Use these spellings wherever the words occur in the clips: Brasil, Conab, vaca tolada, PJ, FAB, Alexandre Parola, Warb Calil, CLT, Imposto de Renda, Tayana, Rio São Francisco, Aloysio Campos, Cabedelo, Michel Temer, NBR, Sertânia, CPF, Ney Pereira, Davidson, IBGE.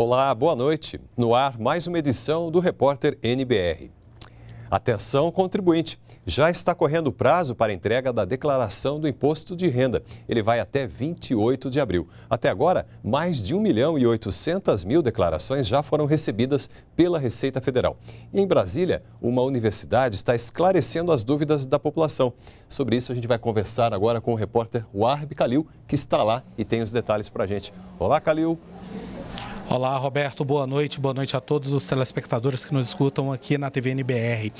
Olá, boa noite. No ar, mais uma edição do Repórter NBR. Atenção, contribuinte. Já está correndo o prazo para entrega da declaração do Imposto de Renda. Ele vai até 28 de abril. Até agora, mais de 1.800.000 declarações já foram recebidas pela Receita Federal. E em Brasília, uma universidade está esclarecendo as dúvidas da população. Sobre isso, a gente vai conversar agora com o repórter Warb Calil, que está lá e tem os detalhes para a gente. Olá, Calil. Olá, Roberto. Boa noite a todos os telespectadores que nos escutam aqui na TV NBR.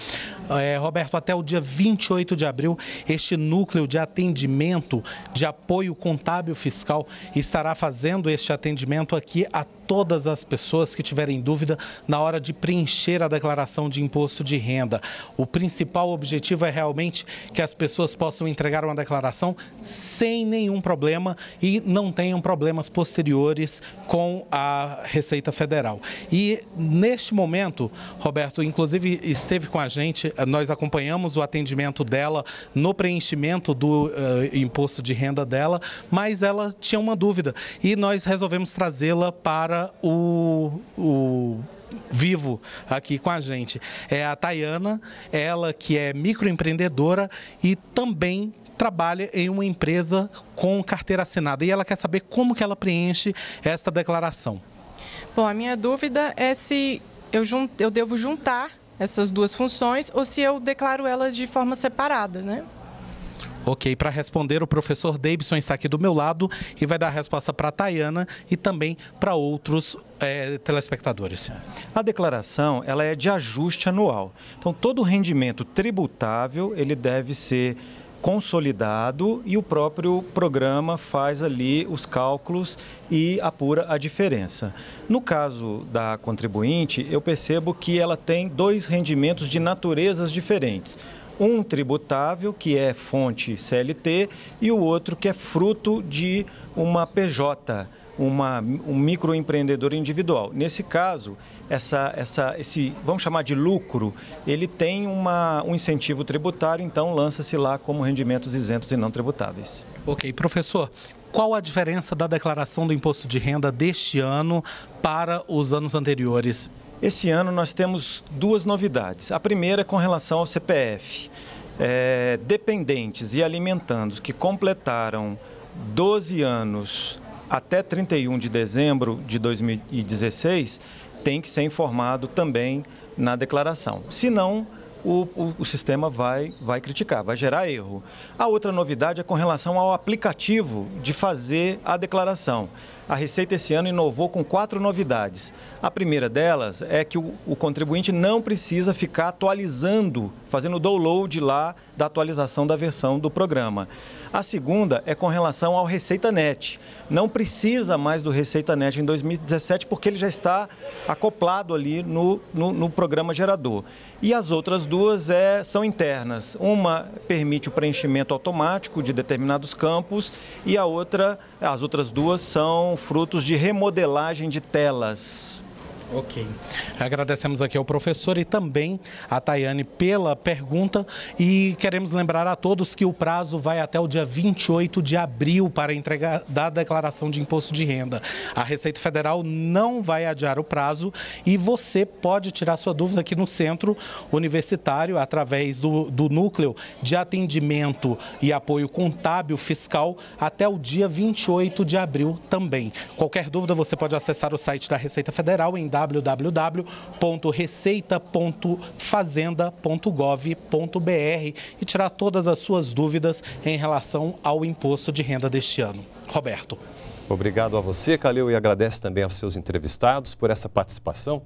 Roberto, até o dia 28 de abril, este núcleo de atendimento de apoio contábil fiscal estará fazendo este atendimento aqui a todas as pessoas que tiverem dúvida na hora de preencher a declaração de imposto de renda. O principal objetivo é realmente que as pessoas possam entregar uma declaração sem nenhum problema e não tenham problemas posteriores com a Receita Federal. E neste momento, Roberto, inclusive esteve com a gente, nós acompanhamos o atendimento dela no preenchimento do imposto de renda dela, mas ela tinha uma dúvida e nós resolvemos trazê-la para o vivo aqui com a gente. É a Tayana, ela que é microempreendedora e também trabalha em uma empresa com carteira assinada e ela quer saber como que ela preenche esta declaração. Bom, a minha dúvida é se eu devo juntar essas duas funções ou se eu declaro ela de forma separada, né? Ok, para responder, o professor Davidson está aqui do meu lado e vai dar a resposta para a Tayana e também para outros telespectadores. A declaração, ela é de ajuste anual. Então, todo rendimento tributável, ele deve ser consolidado e o próprio programa faz ali os cálculos e apura a diferença. No caso da contribuinte, eu percebo que ela tem dois rendimentos de naturezas diferentes. Um tributável, que é fonte CLT, e o outro que é fruto de uma PJ, um microempreendedor individual. Nesse caso, esse, vamos chamar de lucro, ele tem um incentivo tributário, então lança-se lá como rendimentos isentos e não tributáveis. Ok, professor, qual a diferença da declaração do imposto de renda deste ano para os anos anteriores? Esse ano nós temos duas novidades. A primeira é com relação ao CPF. Dependentes e alimentandos que completaram 12 anos até 31 de dezembro de 2016 tem que ser informado também na declaração. Senão, o sistema vai criticar, vai gerar erro. A outra novidade é com relação ao aplicativo de fazer a declaração. A Receita esse ano inovou com 4 novidades. A primeira delas é que o contribuinte não precisa ficar atualizando, fazendo download lá da atualização da versão do programa. A segunda é com relação ao Receita Net. Não precisa mais do Receita Net em 2017 porque ele já está acoplado ali no programa gerador. E as outras duas são internas. Uma permite o preenchimento automático de determinados campos e as outras duas são frutos de remodelagem de telas. Ok. Agradecemos aqui ao professor e também à Tayane pela pergunta e queremos lembrar a todos que o prazo vai até o dia 28 de abril para entrega da declaração de imposto de renda. A Receita Federal não vai adiar o prazo e você pode tirar sua dúvida aqui no Centro Universitário através do Núcleo de Atendimento e Apoio Contábil Fiscal até o dia 28 de abril também. Qualquer dúvida você pode acessar o site da Receita Federal em www.receita.fazenda.gov.br e tirar todas as suas dúvidas em relação ao imposto de renda deste ano. Roberto. Obrigado a você, Calil, e agradece também aos seus entrevistados por essa participação.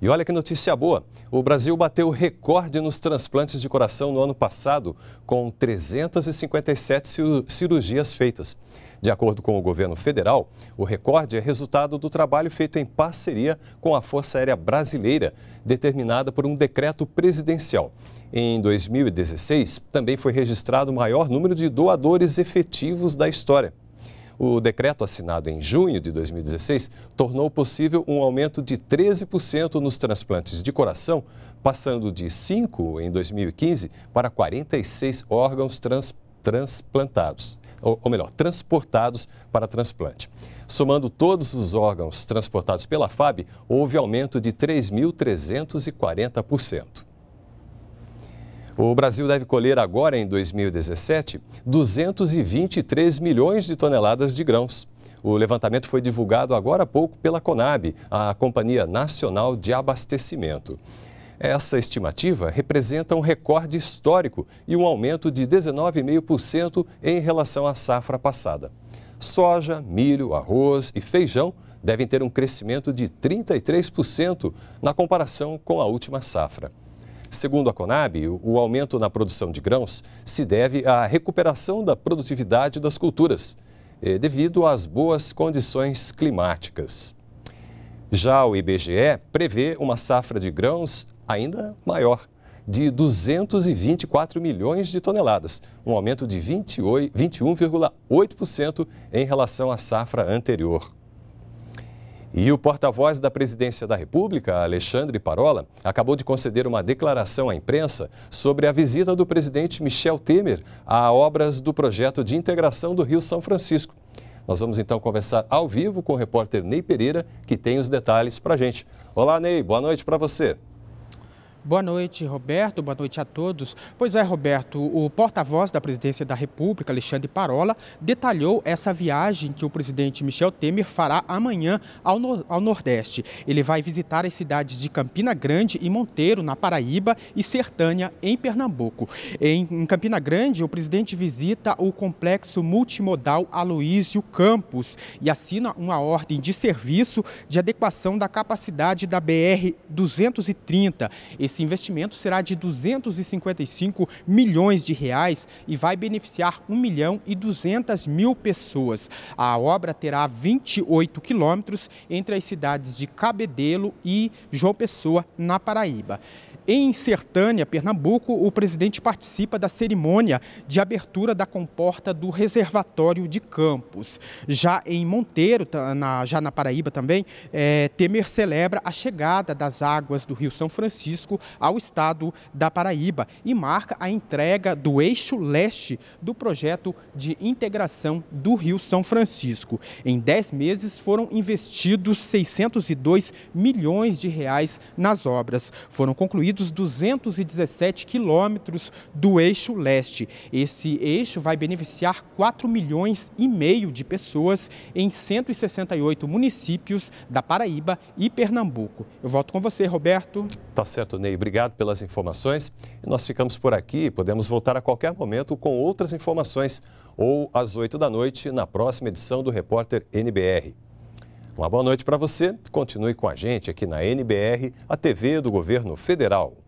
E olha que notícia boa, o Brasil bateu recorde nos transplantes de coração no ano passado, com 357 cirurgias feitas. De acordo com o governo federal, o recorde é resultado do trabalho feito em parceria com a Força Aérea Brasileira, determinada por um decreto presidencial. Em 2016, também foi registrado o maior número de doadores efetivos da história. O decreto assinado em junho de 2016 tornou possível um aumento de 13% nos transplantes de coração, passando de 5 em 2015 para 46 órgãos transplantados, ou melhor, transportados para transplante. Somando todos os órgãos transportados pela FAB, houve aumento de 3.340%. O Brasil deve colher agora, em 2017, 223 milhões de toneladas de grãos. O levantamento foi divulgado agora há pouco pela Conab, a Companhia Nacional de Abastecimento. Essa estimativa representa um recorde histórico e um aumento de 19,5% em relação à safra passada. Soja, milho, arroz e feijão devem ter um crescimento de 33% na comparação com a última safra. Segundo a Conab, o aumento na produção de grãos se deve à recuperação da produtividade das culturas, devido às boas condições climáticas. Já o IBGE prevê uma safra de grãos ainda maior, de 224 milhões de toneladas, um aumento de 21,8% em relação à safra anterior. E o porta-voz da Presidência da República, Alexandre Parola, acabou de conceder uma declaração à imprensa sobre a visita do presidente Michel Temer a obras do projeto de integração do Rio São Francisco. Nós vamos então conversar ao vivo com o repórter Ney Pereira, que tem os detalhes para a gente. Olá, Ney, boa noite para você. Boa noite, Roberto. Boa noite a todos. Pois é, Roberto, o porta-voz da Presidência da República, Alexandre Parola, detalhou essa viagem que o presidente Michel Temer fará amanhã ao Nordeste. Ele vai visitar as cidades de Campina Grande e Monteiro, na Paraíba, e Sertânia, em Pernambuco. Em Campina Grande, o presidente visita o complexo multimodal Aloysio Campos e assina uma ordem de serviço de adequação da capacidade da BR-230. Esse investimento será de 255 milhões de reais e vai beneficiar 1.200.000 pessoas. A obra terá 28 quilômetros entre as cidades de Cabedelo e João Pessoa, na Paraíba. Em Sertânia, Pernambuco, o presidente participa da cerimônia de abertura da comporta do reservatório de Campos. Já em Monteiro, já na Paraíba também, Temer celebra a chegada das águas do Rio São Francisco ao estado da Paraíba e marca a entrega do eixo leste do projeto de integração do Rio São Francisco. Em 10 meses foram investidos 602 milhões de reais nas obras. Foram concluídos 217 quilômetros do eixo leste. Esse eixo vai beneficiar 4,5 milhões de pessoas em 168 municípios da Paraíba e Pernambuco. Eu volto com você, Roberto. Tá certo, Ney. Obrigado pelas informações. Nós ficamos por aqui e podemos voltar a qualquer momento com outras informações ou às 20h na próxima edição do Repórter NBR. Uma boa noite para você. Continue com a gente aqui na NBR, a TV do Governo Federal.